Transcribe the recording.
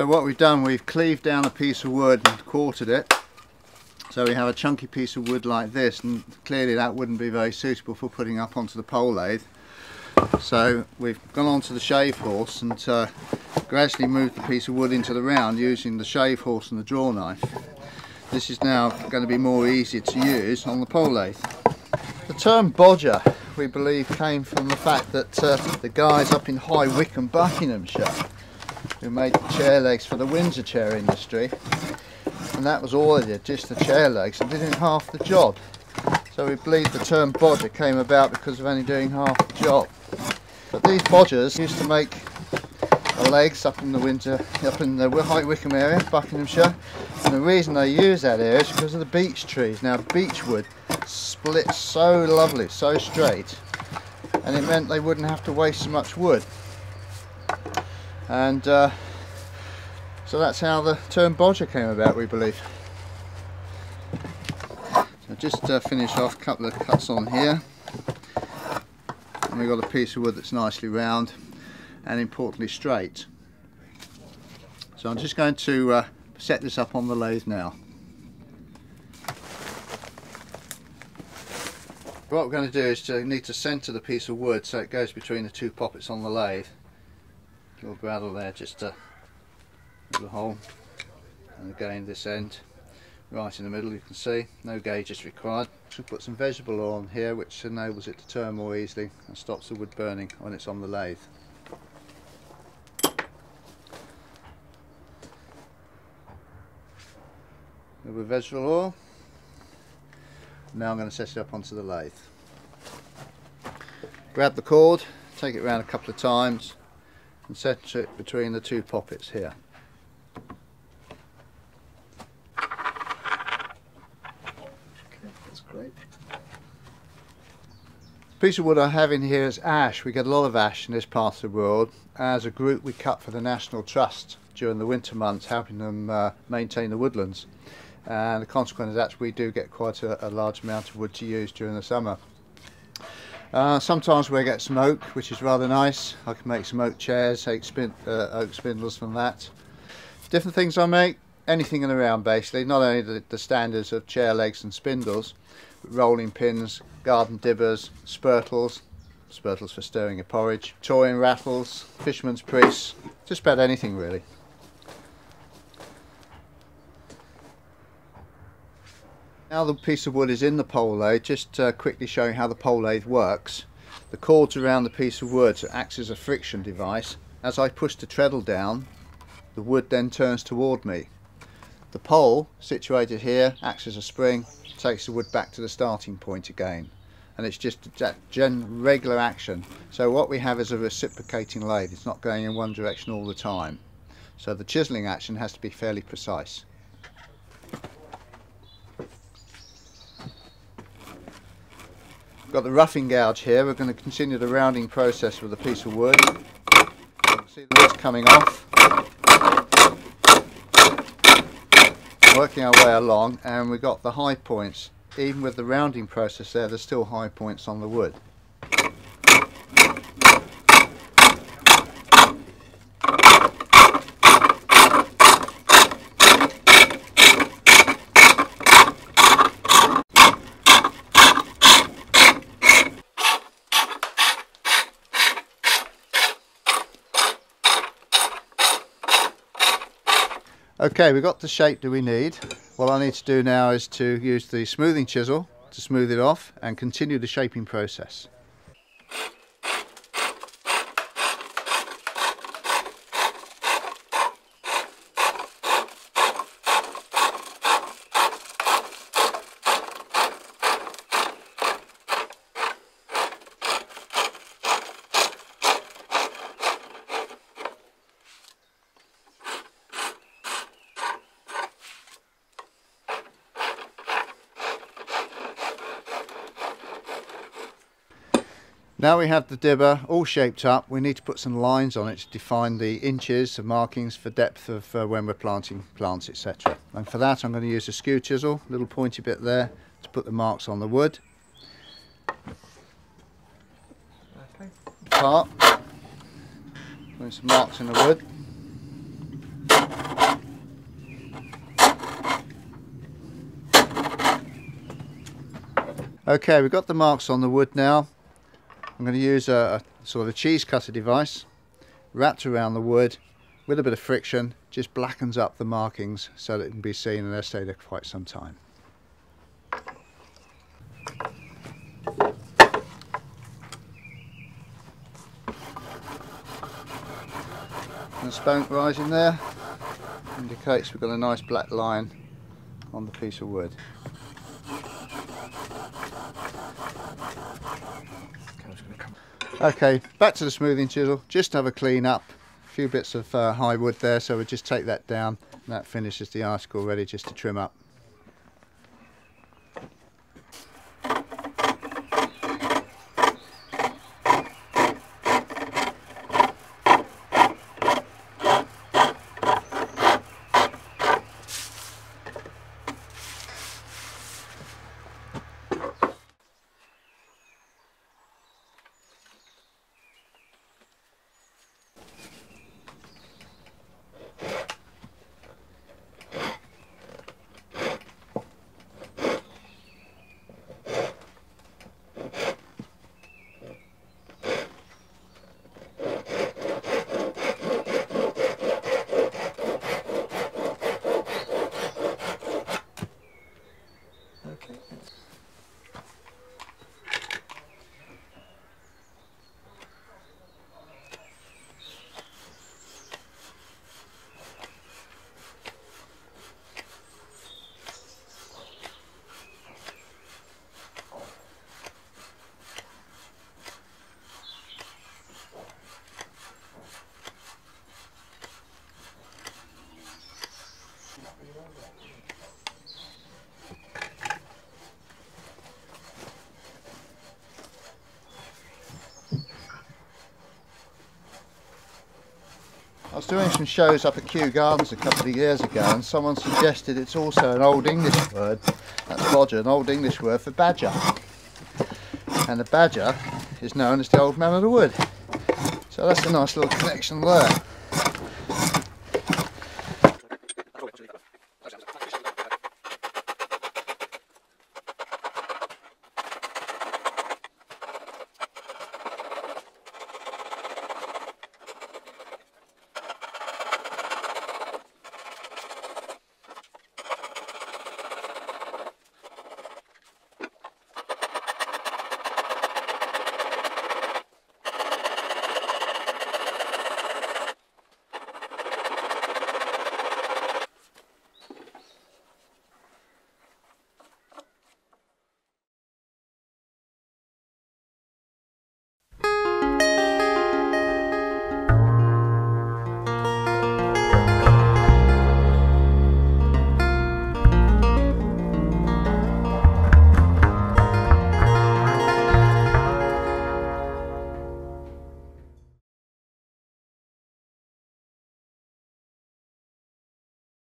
So what we've done, we've cleaved down a piece of wood and quartered it. So we have a chunky piece of wood like this, and clearly that wouldn't be very suitable for putting up onto the pole lathe. So we've gone onto the shave horse and gradually moved the piece of wood into the round using the shave horse and the draw knife. This is now going to be more easy to use on the pole lathe. The term bodger, we believe, came from the fact that the guys up in High Wycombe, Buckinghamshire, who made the chair legs for the Windsor chair industry, and that was all they did, just the chair legs, and didn't half the job. So we believe the term bodger came about because of only doing half the job. But these bodgers used to make legs up in the High Wycombe area, Buckinghamshire, and the reason they use that area is because of the beech trees. Now beechwood splits so lovely, so straight, and it meant they wouldn't have to waste so much wood, and so that's how the term bodger came about, we believe. So just to finish off, a couple of cuts on here, and we've got a piece of wood that's nicely round and importantly straight. So I'm just going to set this up on the lathe now. What we're going to do is to need to centre the piece of wood so it goes between the two poppets on the lathe. A little graddle there just to little hole, and again this end right in the middle. You can see no gauge is required. Should put some vegetable oil on here, which enables it to turn more easily and stops the wood burning when it's on the lathe. A little bit of vegetable oil. Now I'm going to set it up onto the lathe. Grab the cord, take it around a couple of times and set it between the two poppets here. Okay, that's great. The piece of wood I have in here is ash. We get a lot of ash in this part of the world. As a group we cut for the National Trust during the winter months, helping them maintain the woodlands. And the consequence is that we do get quite a large amount of wood to use during the summer. Sometimes we get some oak, which is rather nice. I can make some oak chairs, oak spindles from that. Different things I make, anything in the round basically, not only the standards of chair legs and spindles, but rolling pins, garden dibbers, spurtles for stirring your porridge, toy and rattles, fisherman's priests, just about anything really. Now the piece of wood is in the pole lathe, just to quickly show you how the pole lathe works. The cords around the piece of wood acts as a friction device. As I push the treadle down, the wood then turns toward me. The pole, situated here, acts as a spring, takes the wood back to the starting point again. And it's just that regular action. So what we have is a reciprocating lathe. It's not going in one direction all the time. So the chiseling action has to be fairly precise. Got the roughing gouge here. We're going to continue the rounding process with a piece of wood. You can see the wood's coming off. Working our way along, and we've got the high points. Even with the rounding process there, there's still high points on the wood. Okay, we've got the shape that we need. What I need to do now is to use the smoothing chisel to smooth it off and continue the shaping process. Now we have the dibber all shaped up, we need to put some lines on it to define the inches, the markings for depth of when we're planting plants, etc. And for that I'm going to use a skew chisel, little pointy bit there, to put the marks on the wood. Okay. Part. Putting some marks in the wood. Okay, we've got the marks on the wood now. I'm going to use a sort of a cheese cutter device wrapped around the wood with a bit of friction, just blackens up the markings so that it can be seen, and they'll stay there quite some time. The sponk rising there indicates we've got a nice black line on the piece of wood. Okay, back to the smoothing chisel, just have a clean up, a few bits of high wood there, so we'll just take that down, and that finishes the article ready just to trim up. I was doing some shows up at Kew Gardens a couple of years ago, and someone suggested it's also an Old English word, that's bodger, an Old English word for badger. And the badger is known as the old man of the wood. So that's a nice little connection there.